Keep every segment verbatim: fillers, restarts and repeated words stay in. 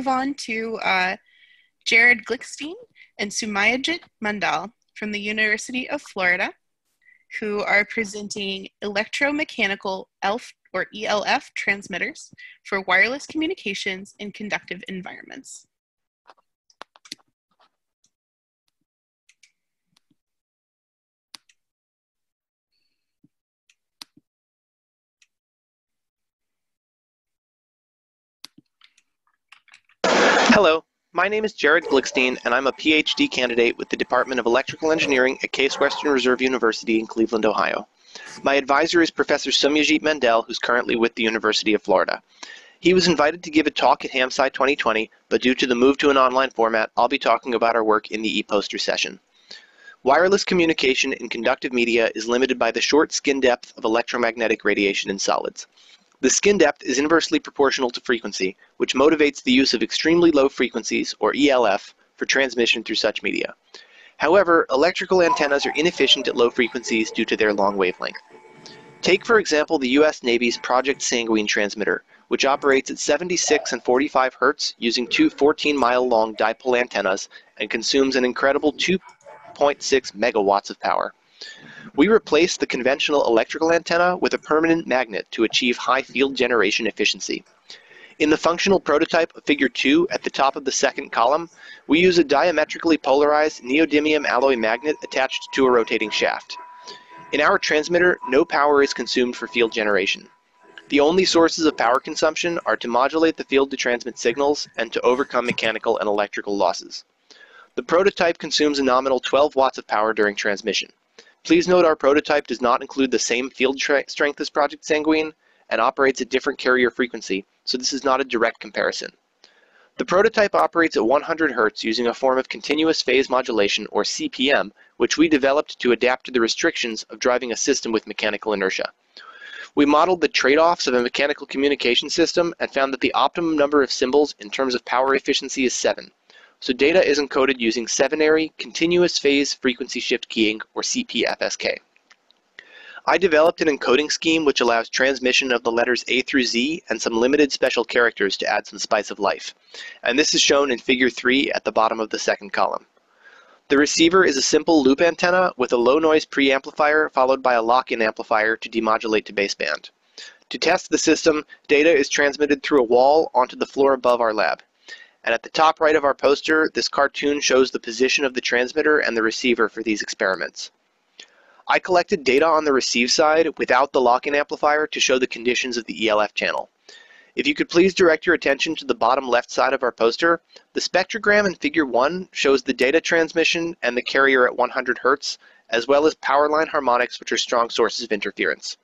move on to uh, Jared Glickstein and Soumyajit Mandal from the University of Florida, who are presenting electromechanical E L F or E L F transmitters for wireless communications in conductive environments. Hello, my name is Jared Glickstein, and I'm a PhD candidate with the Department of Electrical Engineering at Case Western Reserve University in Cleveland, Ohio. My advisor is Professor Soumyajit Mandal, who's currently with the University of Florida. He was invited to give a talk at HamSCI twenty twenty, but due to the move to an online format, I'll be talking about our work in the e-poster session. Wireless communication in conductive media is limited by the short skin depth of electromagnetic radiation in solids. The skin depth is inversely proportional to frequency, which motivates the use of extremely low frequencies, or E L F, for transmission through such media. However, electrical antennas are inefficient at low frequencies due to their long wavelength. Take, for example, the U S Navy's Project Sanguine transmitter, which operates at seventy-six and forty-five hertz using two fourteen-mile-long dipole antennas and consumes an incredible two point six megawatts of power. We replaced the conventional electrical antenna with a permanent magnet to achieve high field generation efficiency. In the functional prototype of Figure two at the top of the second column, we use a diametrically polarized neodymium alloy magnet attached to a rotating shaft. In our transmitter, no power is consumed for field generation. The only sources of power consumption are to modulate the field to transmit signals and to overcome mechanical and electrical losses. The prototype consumes a nominal twelve watts of power during transmission. Please note our prototype does not include the same field strength as Project Sanguine and operates at different carrier frequency, so this is not a direct comparison. The prototype operates at one hundred hertz using a form of continuous phase modulation, or C P M, which we developed to adapt to the restrictions of driving a system with mechanical inertia. We modeled the trade-offs of a mechanical communication system and found that the optimum number of symbols in terms of power efficiency is seven. So data is encoded using seven-ary continuous phase frequency shift keying, or C P F S K. I developed an encoding scheme which allows transmission of the letters A through Z and some limited special characters to add some spice of life. And this is shown in Figure three at the bottom of the second column. The receiver is a simple loop antenna with a low-noise preamplifier followed by a lock-in amplifier to demodulate to baseband. To test the system, data is transmitted through a wall onto the floor above our lab. And at the top right of our poster, this cartoon shows the position of the transmitter and the receiver for these experiments. I collected data on the receive side without the lock-in amplifier to show the conditions of the E L F channel. If you could please direct your attention to the bottom left side of our poster, the spectrogram in Figure one shows the data transmission and the carrier at one hundred hertz, as well as power line harmonics, which are strong sources of interference.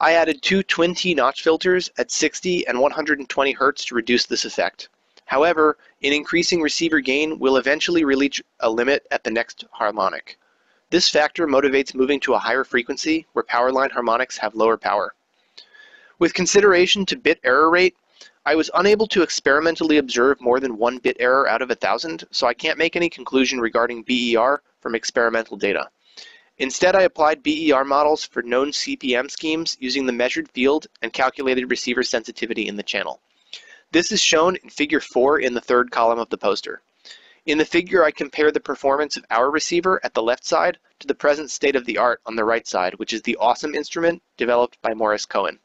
I added two twin T notch filters at sixty and one hundred twenty hertz to reduce this effect. However, an increasing receiver gain will eventually reach a limit at the next harmonic. This factor motivates moving to a higher frequency where power line harmonics have lower power. With consideration to bit error rate, I was unable to experimentally observe more than one bit error out of a thousand, so I can't make any conclusion regarding B E R from experimental data. Instead, I applied B E R models for known C P M schemes using the measured field and calculated receiver sensitivity in the channel. This is shown in Figure four in the third column of the poster. In the figure, I compare the performance of our receiver at the left side to the present state of the art on the right side, which is the awesome instrument developed by Morris Cohen.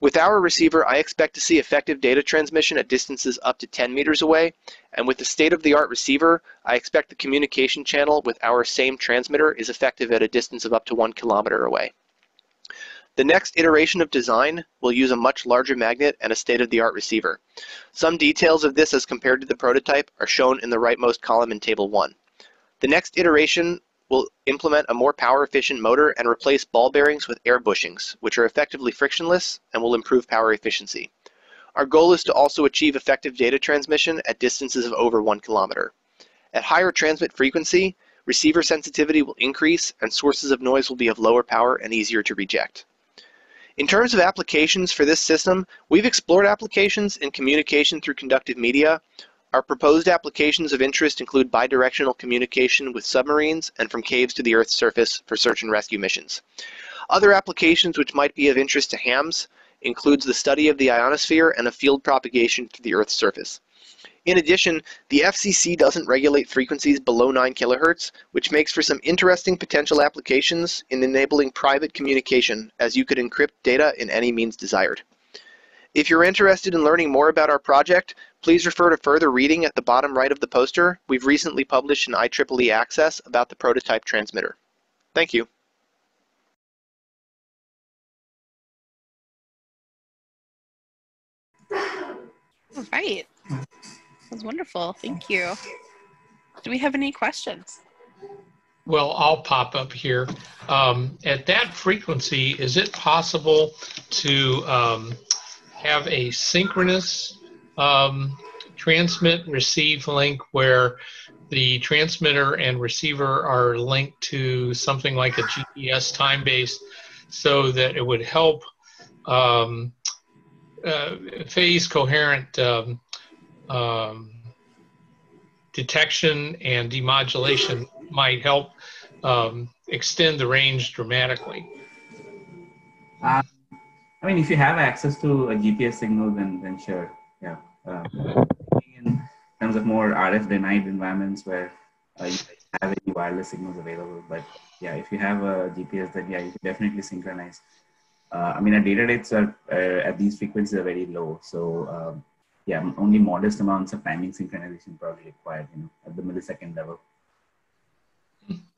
With our receiver, I expect to see effective data transmission at distances up to ten meters away, and with the state-of-the-art receiver, I expect the communication channel with our same transmitter is effective at a distance of up to one kilometer away. The next iteration of design will use a much larger magnet and a state-of-the-art receiver. Some details of this as compared to the prototype are shown in the rightmost column in Table one. The next iteration will implement a more power-efficient motor and replace ball bearings with air bushings, which are effectively frictionless and will improve power efficiency. Our goal is to also achieve effective data transmission at distances of over one kilometer. At higher transmit frequency, receiver sensitivity will increase and sources of noise will be of lower power and easier to reject. In terms of applications for this system, we've explored applications in communication through conductive media. Our proposed applications of interest include bidirectional communication with submarines and from caves to the Earth's surface for search and rescue missions. Other applications which might be of interest to hams includes the study of the ionosphere and of field propagation to the Earth's surface. In addition, the F C C doesn't regulate frequencies below nine kilohertz, which makes for some interesting potential applications in enabling private communication, as you could encrypt data in any means desired. If you're interested in learning more about our project, please refer to further reading at the bottom right of the poster. We've recently published in I triple E Access about the prototype transmitter. Thank you. All right. That was wonderful. Thank you. Do we have any questions? Well, I'll pop up here. Um, at that frequency, is it possible to um, have a synchronous um, transmit-receive link where the transmitter and receiver are linked to something like a G P S time base, so that it would help um, uh, phase coherent um, um, detection and demodulation, might help um, extend the range dramatically? Uh, I mean, if you have access to a G P S signal, then, then sure, yeah. Uh, in terms of more R F denied environments where uh, you have any wireless signals available, but yeah, if you have a G P S, then yeah, you can definitely synchronize. Uh, I mean, our data rates are, uh, at these frequencies are very low, so um, yeah, only modest amounts of timing synchronization probably required, you know, at the millisecond level.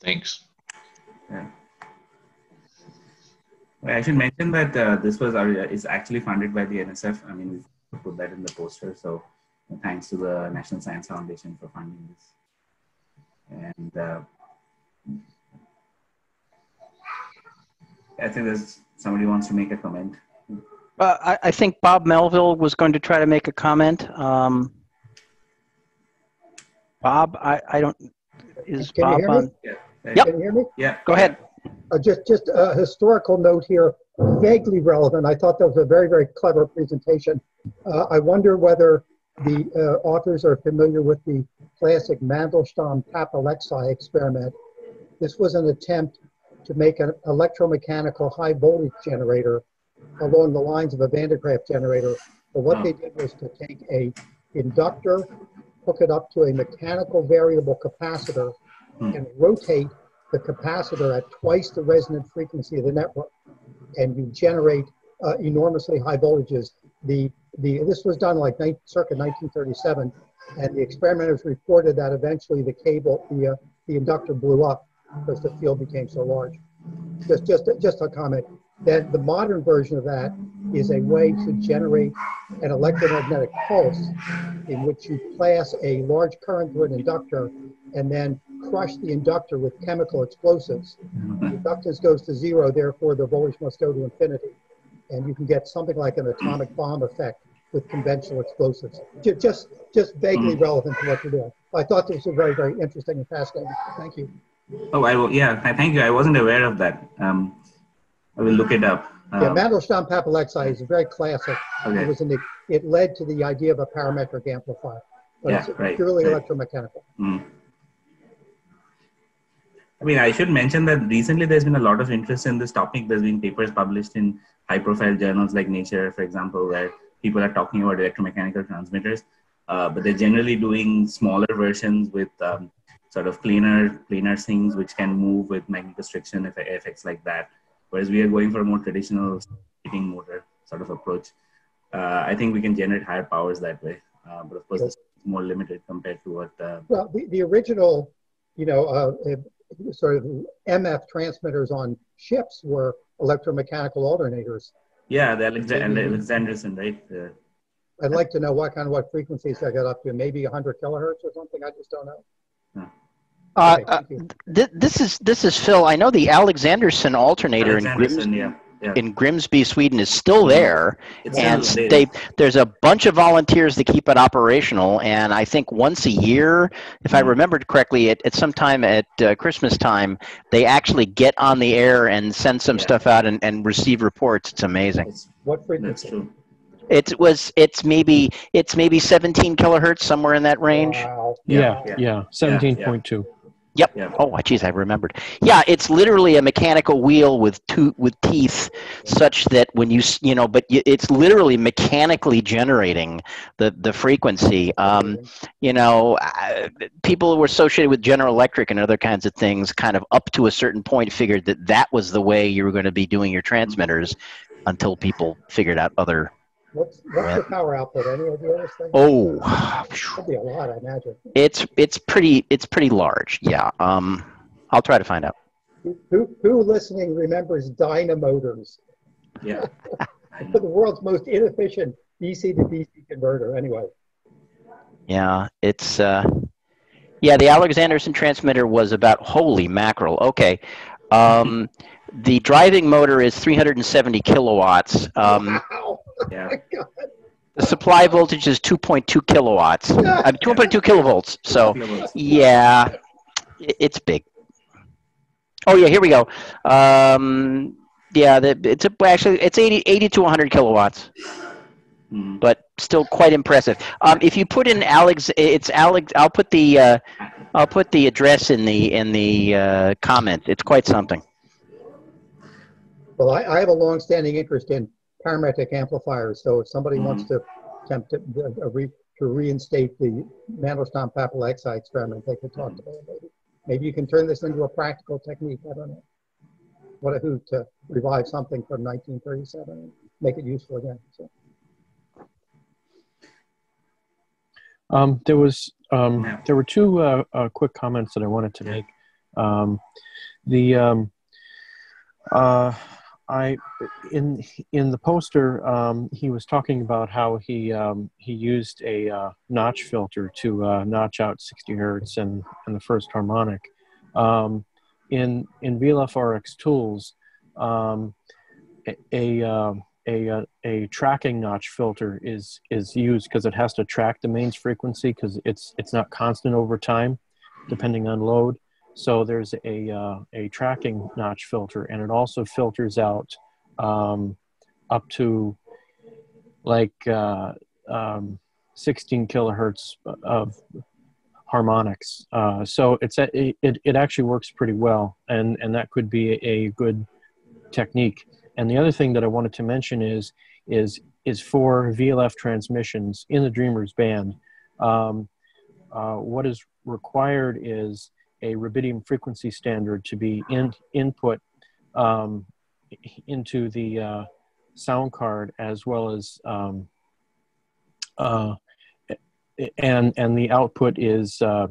Thanks. Yeah. Well, I should mention that uh, this was our, is actually funded by the N S F. I mean, we put that in the poster. So thanks to the National Science Foundation for funding this. And uh, I think there's somebody wants to make a comment. Uh, I, I think Bob Melville was going to try to make a comment. Um, Bob, I, I don't, is Can Bob on? Yeah. Yep. Can you hear me? Yeah. Go ahead. Uh, just, just a historical note here, vaguely relevant. I thought that was a very, very clever presentation. Uh, I wonder whether the uh, authors are familiar with the classic Mandelstam-Papalexi experiment. This was an attempt to make an electromechanical high voltage generator along the lines of a Van de Graaff generator. But what they did was to take a inductor, hook it up to a mechanical variable capacitor, hmm. and rotate the capacitor at twice the resonant frequency of the network, and you generate uh, enormously high voltages. The, the, this was done like circa nineteen thirty-seven, and the experimenters reported that eventually the cable, the, uh, the inductor blew up because the field became so large. Just, just, just a comment. That the modern version of that is a way to generate an electromagnetic pulse in which you pass a large current through an inductor and then crush the inductor with chemical explosives. The inductance goes to zero, therefore the voltage must go to infinity. And you can get something like an atomic bomb effect with conventional explosives. Just, just vaguely relevant to what you're doing. I thought this was very, very interesting and fascinating. Thank you. Oh, I will, yeah, thank you. I wasn't aware of that. Um, I will look it up. Um, yeah, Mandelstam-Papalexi is very classic. Okay. It, was an, it led to the idea of a parametric amplifier. But yeah, it's right, purely right. electromechanical. Mm. I mean, I should mention that recently there's been a lot of interest in this topic. There's been papers published in high-profile journals like Nature, for example, where people are talking about electromechanical transmitters, uh, but they're generally doing smaller versions with um, sort of cleaner, cleaner things which can move with magnetostriction effects like that. Whereas we are going for a more traditional heating motor sort of approach. Uh, I think we can generate higher powers that way. Uh, but of course, it's more limited compared to what... Uh, well, the, the original, you know, uh, sort of M F transmitters on ships were electromechanical alternators. Yeah, the Alexanderson, right? Uh, I'd like to know what kind of what frequencies I got up to, maybe one hundred kilohertz or something. I just don't know. Huh. Uh, uh, th this is this is Phil. I know the Alexanderson alternator Alexanderson, in, Grims yeah, yeah. in Grimsby, Sweden, is still there, it's and still they, there's a bunch of volunteers that keep it operational. And I think once a year, if mm. I remembered correctly, at, at some time at uh, Christmas time, they actually get on the air and send some yeah. stuff out and, and receive reports. It's amazing. It's, what frequency? That's true. It was. It's maybe. It's maybe seventeen kilohertz, somewhere in that range. Wow. Yeah, yeah, yeah. Seventeen point two. Yep. Yeah. Oh, geez, I remembered. Yeah, it's literally a mechanical wheel with two with teeth, such that when you you know, but it's literally mechanically generating the the frequency. Um, you know, people who were associated with General Electric and other kinds of things, kind of up to a certain point, figured that that was the way you were going to be doing your transmitters, until people figured out other. What's, what's the power output? Any idea of this thing? Oh, that'd be a lot, I imagine. It's it's pretty it's pretty large. Yeah, um, I'll try to find out. Who who listening remembers Dyna Motors? Yeah, the world's most inefficient D C to D C converter. Anyway. Yeah, it's uh, yeah. The Alexanderson transmitter was about holy mackerel. Okay. Um, the driving motor is three hundred seventy kilowatts. Um, wow. Yeah. God. The supply voltage is two point two kilowatts. I'm two point two kilovolts. So, yeah, it's big. Oh yeah, here we go. Um, yeah, the, it's a, actually it's eighty to one hundred kilowatts, hmm. But still quite impressive. Um, if you put in Alex, it's Alex. I'll put the uh, I'll put the address in the in the uh, comment. It's quite something. Well, I, I have a long-standing interest in parametric amplifiers. So if somebody mm-hmm. wants to attempt to, uh, re, to reinstate the Mandelstam-Papalexi experiment, they could talk mm-hmm. to them. Maybe. Maybe you can turn this into a practical technique. I don't know. What a hoot to revive something from nineteen thirty-seven and make it useful again. So. Um, there was um, there were two uh, uh, quick comments that I wanted to make. Um, the um, uh, I in in the poster um, he was talking about how he um, he used a uh, notch filter to uh, notch out sixty hertz and and the first harmonic. Um, in in V L F R X tools, um, a, a uh, A, a tracking notch filter is is used because it has to track the mains frequency because it's it's not constant over time depending on load. So there's a uh, a tracking notch filter, and it also filters out um, up to like uh, um, sixteen kilohertz of harmonics. Uh, so it's a, it it actually works pretty well, and and that could be a good technique. And the other thing that I wanted to mention is, is, is for V L F transmissions in the Dreamer's band, um, uh, what is required is a rubidium frequency standard to be in, input um, into the uh, sound card, as well as, um, uh, and, and the output is uh,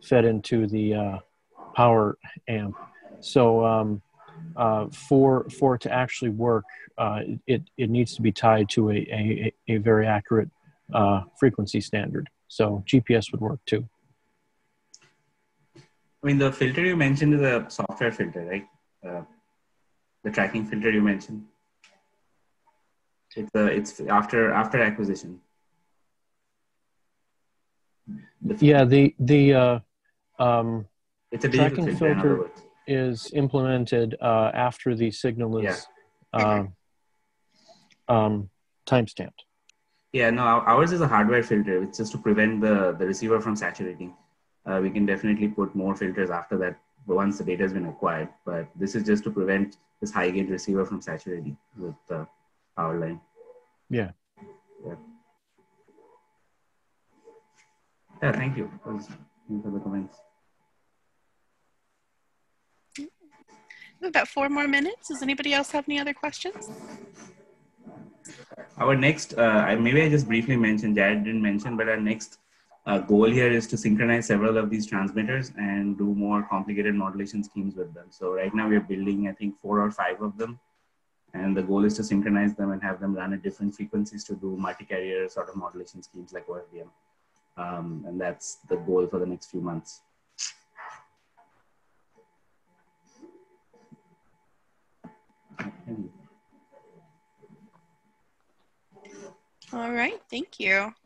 fed into the uh, power amp. So, um, Uh, for for it to actually work, uh, it it needs to be tied to a a, a very accurate uh, frequency standard. So G P S would work too. I mean, the filter you mentioned is a software filter, right? Uh, the tracking filter you mentioned. It's uh, it's after after acquisition. The yeah, the the uh, um, it's a digital filter. filter in other words. Is implemented uh, after the signal is yeah. uh, um, time-stamped. Yeah, no, ours is a hardware filter. It's just to prevent the, the receiver from saturating. Uh, we can definitely put more filters after that once the data has been acquired, but this is just to prevent this high-gain receiver from saturating with the power line. Yeah. Yeah, yeah thank you. Thank you for the comments. About four more minutes. Does anybody else have any other questions? Our next, uh, maybe I just briefly mentioned, Jared didn't mention, but our next uh, goal here is to synchronize several of these transmitters and do more complicated modulation schemes with them. So right now we're building, I think, four or five of them. And the goal is to synchronize them and have them run at different frequencies to do multi-carrier sort of modulation schemes like O F D M. Um, and that's the goal for the next few months. All right, thank you.